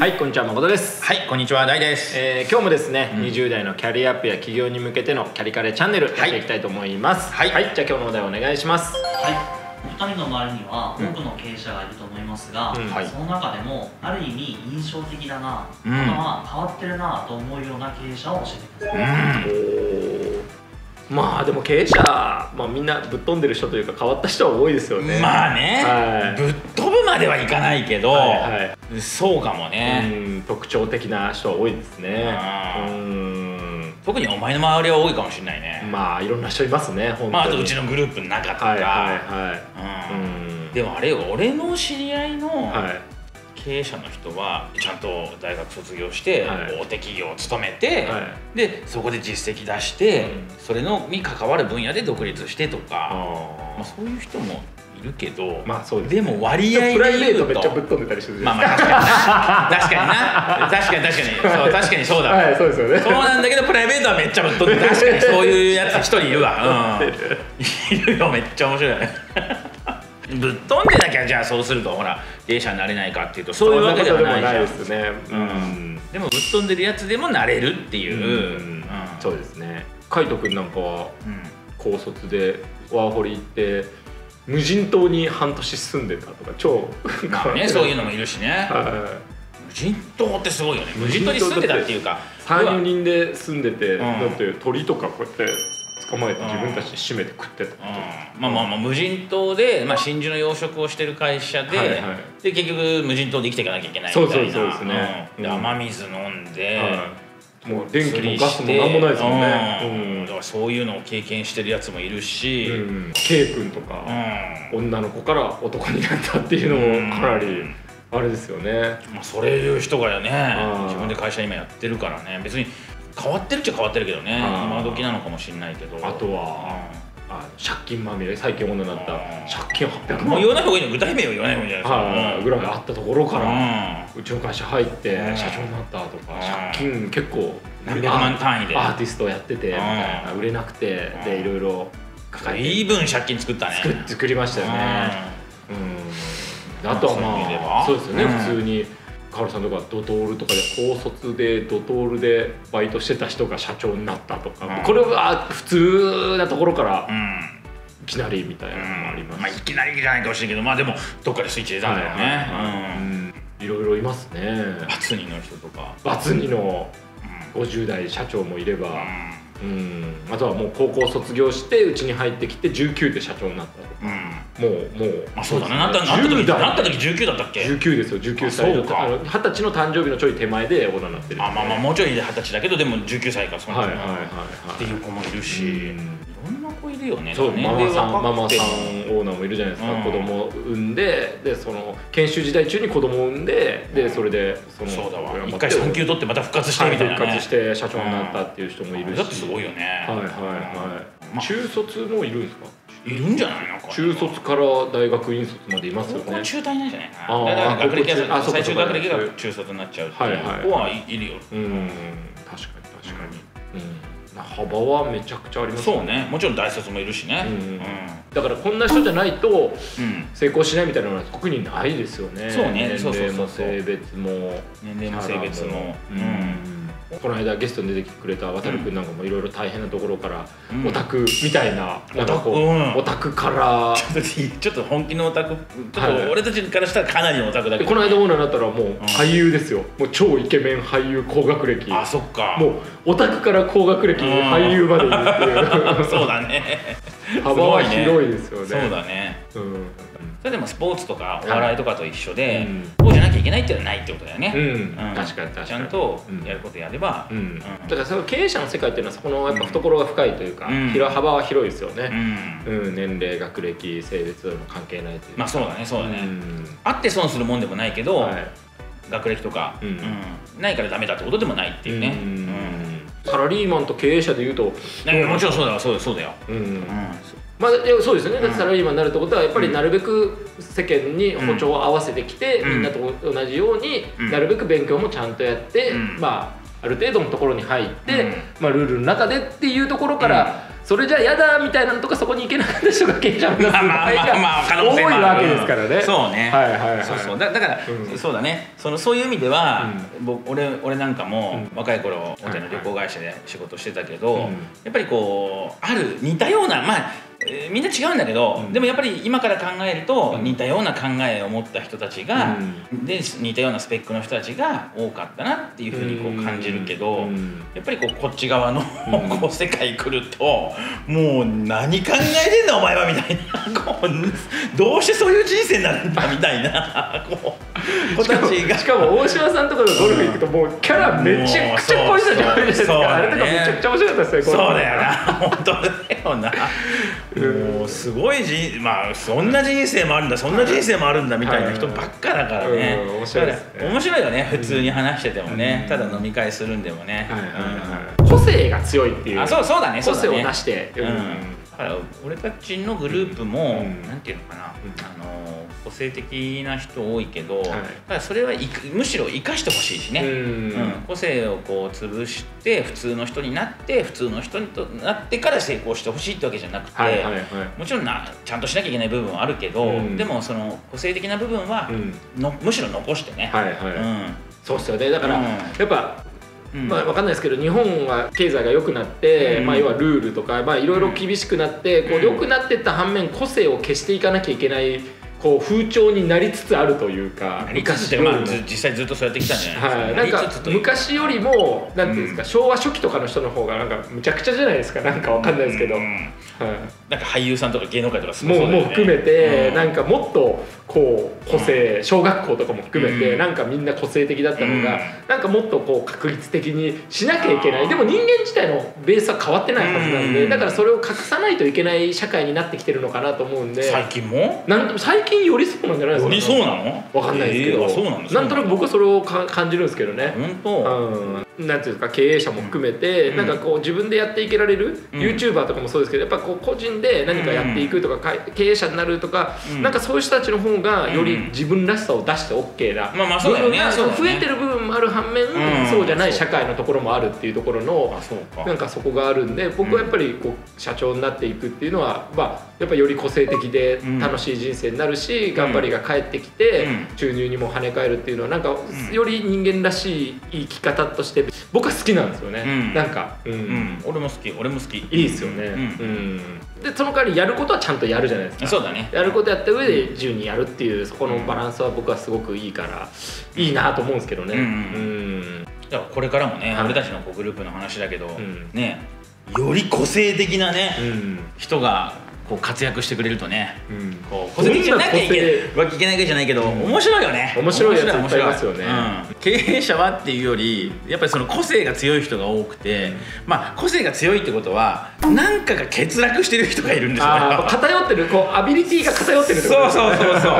はい、こんにちは、誠です。はい、こんにちは、大です、今日もですね、20代のキャリアアップや起業に向けてのキャリカレチャンネルやっていきたいと思います。はい、はい、じゃあ今日のお題お願いします。はい、お二人の周りには多くの経営者がいると思いますが、その中でもある意味印象的だな、または変わってるなと思うような経営者を教えてください。まあでも経営者、みんなぶっ飛んでる人というか変わった人は多いですよね。まあね、はい、ぶっ飛ぶまではいかないけど、はいはい、そうかもね、特徴的な人は多いですね。特にお前の周りは多いかもしれないね。まあいろんな人いますね、本当に。あとうちのグループの中とか。でもあれよ、俺の知り合いの、経営者の人はちゃんと大学卒業して大手企業を勤めて、でそこで実績出して、それのに関わる分野で独立してとか、そういう人もいるけど、でも割合で言うとプライベートめっちゃぶっ飛んでたりするじゃないですか。確かにそうだ。はい、そうですよね。そうなんだけどプライベートはめっちゃぶっ飛んで、確かにそういうやつ一人いるわ。いるよ、めっちゃ面白い。ぶっ飛んでなきゃ、じゃあそうするとほら経営者になれないかっていうと、そういうわけではないですね。でもぶっ飛んでるやつでもなれるっていう。そうですね。海斗くんなんかは高卒でワーホリ行って無人島に半年住んでたとか、超ね、そういうのもいるしね。無人島ってすごいよね。無人島に住んでたっていうか、3、4人で住んでて、だって鳥とかこうやって。捕まえて自分たちで締めて食ってた。無人島で、真珠の養殖をしてる会社で、結局無人島で生きていかなきゃいけないみたいな。そうですね。雨水飲んで、もう電気もガスもなんもないですもんね。だからそういうのを経験してるやつもいるし、K君とか女の子から男になったっていうのもかなりあれですよね。それいう人がね、自分で会社今やってるからね、別に。変わってるっちゃ変わってるけどね、今時なのかもしれないけど。あとは借金まみれ、最近女になった、借金800万。もう言わない方がいいの、具体名を言わない方がいいんじゃないですかぐらいあったところから、うちの会社入って社長になったとか、借金結構何百万単位でアーティストをやっててみたいな、売れなくてでいろいろ抱えて、いい分借金作ったね。作りましたよね。あとはまあそうですよね、普通にカオルさんとかドトールとかで、高卒でドトールでバイトしてた人が社長になったとか、これは普通なところからいきなりみたいなのもあります。いきなりじゃないかもしれないけど、でもどっかでスイッチ出たんだよね。いろいろいますね。バツ2の人とか、バツ2の50代社長もいれば、あとはもう高校卒業してうちに入ってきて19で社長になったとか、もうそうだね、なった時19だったっけ。19ですよ、19歳。20歳の誕生日のちょい手前で大人になってる。もうちょいで20歳だけど、でも19歳からその時っていう子もいるし、いろんな子いるよね。ママさんオーナーもいるじゃないですか。子供産んで、その研修時代中に子供産んで、それでそうだわ、一回産休取ってまた復活してみたいな、復活して社長になったっていう人もいるし、だってすごいよね。中卒もいるんですか。いるんじゃないのか。中卒から大学院卒までいますよね。高校中退なんじゃないかな。学歴が最終学歴が中卒になっちゃうっていう子はいるよ。確かに確かに。幅はめちゃくちゃありますね。そうね。もちろん大卒もいるしね。だからこんな人じゃないと成功しないみたいなのは特にないですよね。そうね。年齢も性別も。この間ゲストに出てきてくれた渡君なんかもいろいろ大変なところからオタクみたいな、オタクからちょっと本気のオタク、俺たちからしたらかなりのオタクだけど、この間オーナーになったらもう俳優ですよ。もう超イケメン俳優、高学歴。あ、そっか。もうオタクから高学歴俳優までいるっていう。そうだね、幅は広いですよね。そうだね。それでもスポーツとかお笑いとかと一緒で、こうじゃなきゃいけないっていうのはないってことだよね。確かに確かに。ちゃんとやることやれば。だからその経営者の世界っていうのはそこのやっぱ懐が深いというか、幅は広いですよね。年齢、学歴、性別も関係ないという。まあそうだね、そうだね。あって損するもんでもないけど、学歴とかないからダメだってことでもないっていうね。サラリーマンと経営者でいうと、もちろんそうだよ、そうだよ。そうですよね。サラリーマンになるってことはやっぱりなるべく世間に歩調を合わせてきて、みんなと同じようになるべく勉強もちゃんとやって、ある程度のところに入って、ルールの中でっていうところから。それじゃあやだみたいなのとか、そこに行けなかった人が経営者の人が多いわけですからね。そうね、はいはいはい、そうそう、だから、うん、そうだね、そういう意味では、うん、俺なんかも、うん、若い頃大手の旅行会社で仕事してたけど、うん、やっぱりこうある似たような、まあみんな違うんだけど、うん、でもやっぱり今から考えると似たような考えを持った人たちが、うん、で似たようなスペックの人たちが多かったなっていうふうにこう感じるけど、うん、やっぱりこっち側の、うん、こう世界来るともう何考えてんだお前はみたいな、こうどうしてそういう人生になるんだみたいなこう子たちが、しかも大島さんとかのゴルフ行くともうキャラめちゃくちゃ濃い人じゃないですか、ね、あれとかめちゃくちゃ面白かったですよ。そうだよな本当だよなもうすごいまあそんな人生もあるんだ、そんな人生もあるんだみたいな人ばっかだからね。面白いですね。面白いよね、普通に話しててもね、ただ飲み会するんでもね、個性が強いっていう。あ、そうだね、個性を出して、うん、だから俺たちのグループもなんていうのかな、個性的な人多いけど、それはむしろ生かしてほしいしね、個性をこう潰して普通の人になって、普通の人になってから成功してほしいってわけじゃなくて、もちろんちゃんとしなきゃいけない部分はあるけど、でもその個性的な部分はむしろ残してね。そうっすよね。だからやっぱまあ分かんないですけど、日本は経済が良くなって、まあ要はルールとかいろいろ厳しくなってこう良くなってった反面、個性を消していかなきゃいけないこう風潮になりつつあるというか、実際ずっとそうやってきたんじゃないですか。なんか昔よりもなんていうんですか、昭和初期とかの人の方がなんかむちゃくちゃじゃないですか。なんかわかんないですけど、なんか俳優さんとか芸能界とかも含めて、なんかもっとこう個性、小学校とかも含めてなんかみんな個性的だったのが、なんかもっとこう確率的にしなきゃいけない。でも人間自体のベースは変わってないはずなんで、だからそれを隠さないといけない社会になってきてるのかなと思うんで。最近も最近よりそうなんじゃないですか。よりそうなの？わかんないですけど、なんとなく僕はそれを感じるんですけどね。本当。なんていうんですか、経営者も含めて、なんかこう自分でやっていけられる、YouTuber とかもそうですけど、やっぱこう個人で何かやっていくとか、経営者になるとか、なんかそういう人たちの方がより自分らしさを出して OK な部分が増えてる部分もある反面、そうじゃない社会のところもあるっていうところの、なんかそこがあるんで、僕はやっぱりこう社長になっていくっていうのは、まあやっぱりより個性的で楽しい人生になるし、頑張りが返ってきて収入にも跳ね返るっていうのは、なんかより人間らしい生き方として僕は好きなんですよね。なんか俺も好きいいですよね。でその代わりやることはちゃんとやるじゃないですか。そうだね。やることやった上で自由にやるっていう、そこのバランスは僕はすごくいいからいいなと思うんですけどね。だからこれからもね、俺たちのグループの話だけどね、より個性的なね人がこう活躍してくれるとね、こう個性的じゃなきゃいけないわけじゃないけど、面白いよね。面白いやついっぱいいますよね。経営者はっていうより、やっぱりその個性が強い人が多くて、まあ個性が強いってことは何かが欠落してる人がいるんですよ。偏ってる、こうアビリティが偏ってるってことですね。そう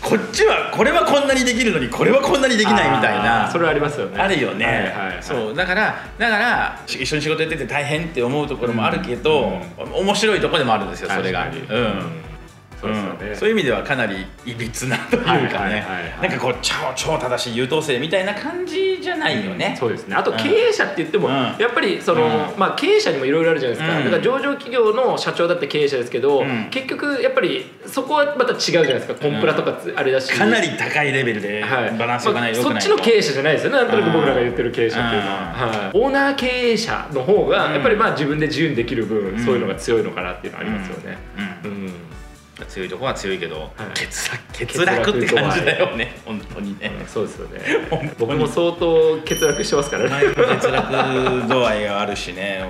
こっちはこれはこんなにできるのにこれはこんなにできないみたいな、それはありますよね。あるよね。そうだから一緒に仕事やってて大変って思うところもあるけど、面白いところでもあるんですよ、それが。そういう意味ではかなりいびつなというかね、なんかこう超正しい優等生みたいな感じじゃないよね。そうですね。あと経営者って言ってもやっぱりそのまあ経営者にもいろいろあるじゃないですか。だから上場企業の社長だって経営者ですけど、結局やっぱりそこはまた違うじゃないですか。コンプラとかあれだし、かなり高いレベルでバランスがない、そっちの経営者じゃないですよね。なんとなく僕らが言ってる経営者っていうのはオーナー経営者の方がやっぱりまあ自分で自由にできる分、そういうのが強いのかなっていうのはありますよね。強いとこは強いけど、欠落って感じだよね、本当にね。そうですよね。僕も相当欠落してますからね。欠落度合いがあるしね、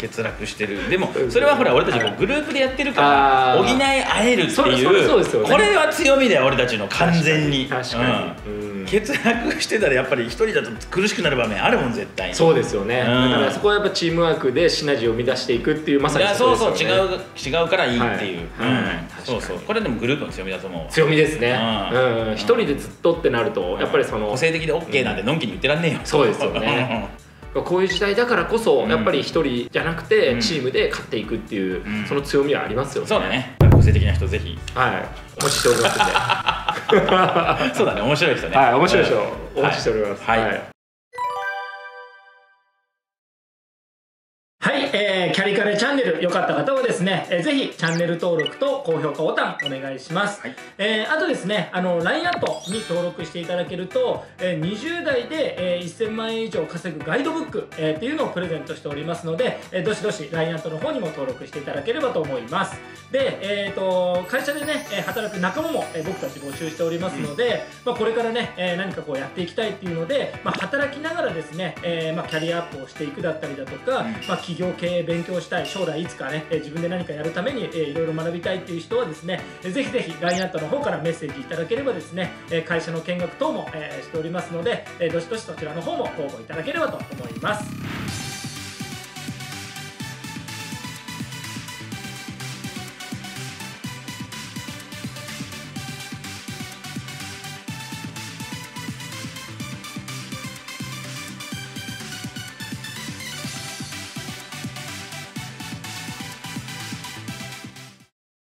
欠落してる。でもそれはほら俺たちグループでやってるから補い合えるっていう、これは強みだよ俺たちの、完全に。確かに欠落してたらやっぱり一人だと苦しくなる場面あるもん、絶対に。そうですよね。だからそこはやっぱチームワークでシナジーを生み出していくっていう、まさにそうそう違うからいいっていう。そうそう、これでもグループの強みだと思う。強みですね。一人でずっとってなるとやっぱりその個性的で OK なんてのんきに言ってらんねえよ。そうですよね。こういう時代だからこそやっぱり一人じゃなくてチームで勝っていくっていう、その強みはありますよね。そうだね。個性的な人ぜひお待ちしておりますんで。そうだね、面白い人ね。面白い人お待ちしております。はい、キャリカレチャンネルレル良かった方はですね、ぜひチャンネル登録と高評価ボタンお願いします。はい、あとですね、LINE アットに登録していただけると、20代で1000万円以上稼ぐガイドブック、っていうのをプレゼントしておりますので、どしどし LINE アットの方にも登録していただければと思います。で、会社でね、働く仲間も僕たち募集しておりますので、まあ、これからね、何かこうやっていきたいっていうので、まあ、働きながらですね、まあ、キャリアアップをしていくだったりだとか、まあ、企業経営勉強したい、将来いつかね、自分で何かやるためにいろいろ学びたいっていう人はですね、ぜひぜひ LINE アットの方からメッセージいただければですね、会社の見学等もしておりますので、どしどしそちらの方もご応募いただければと思います。